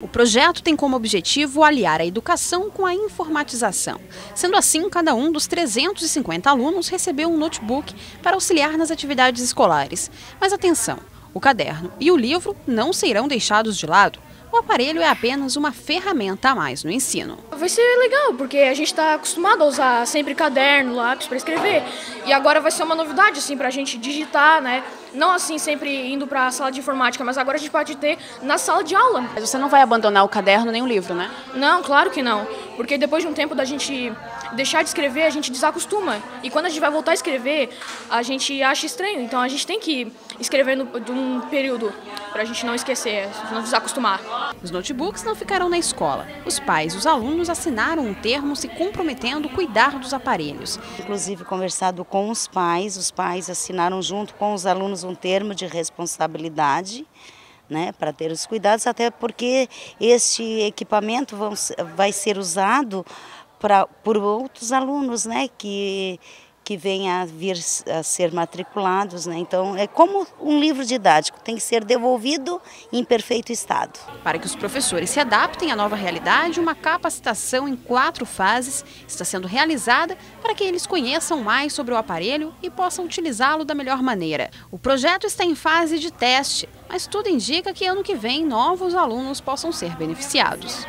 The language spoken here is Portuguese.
O projeto tem como objetivo aliar a educação com a informatização. Sendo assim, cada um dos 350 alunos recebeu um notebook para auxiliar nas atividades escolares. Mas atenção, o caderno e o livro não serão deixados de lado. O aparelho é apenas uma ferramenta a mais no ensino. Vai ser legal, porque a gente está acostumado a usar sempre caderno, lápis para escrever. E agora vai ser uma novidade, assim, para a gente digitar, né? Não assim sempre indo para a sala de informática, mas agora a gente pode ter na sala de aula. Mas você não vai abandonar o caderno nem o livro, né? Não, claro que não. Porque depois de um tempo da gente deixar de escrever, a gente desacostuma. E quando a gente vai voltar a escrever, a gente acha estranho. Então a gente tem que escrever num período para a gente não esquecer, não desacostumar. Os notebooks não ficarão na escola. Os pais e os alunos assinaram um termo se comprometendo a cuidar dos aparelhos. Inclusive conversado com os pais assinaram junto com os alunos um termo de responsabilidade, né, para ter os cuidados, até porque este equipamento vai ser usado por outros alunos, né, que venham a ser matriculados, né. Então é como um livro didático, tem que ser devolvido em perfeito estado. Para que os professores se adaptem à nova realidade, uma capacitação em 4 fases está sendo realizada para que eles conheçam mais sobre o aparelho e possam utilizá-lo da melhor maneira. O projeto está em fase de teste, mas tudo indica que ano que vem novos alunos possam ser beneficiados.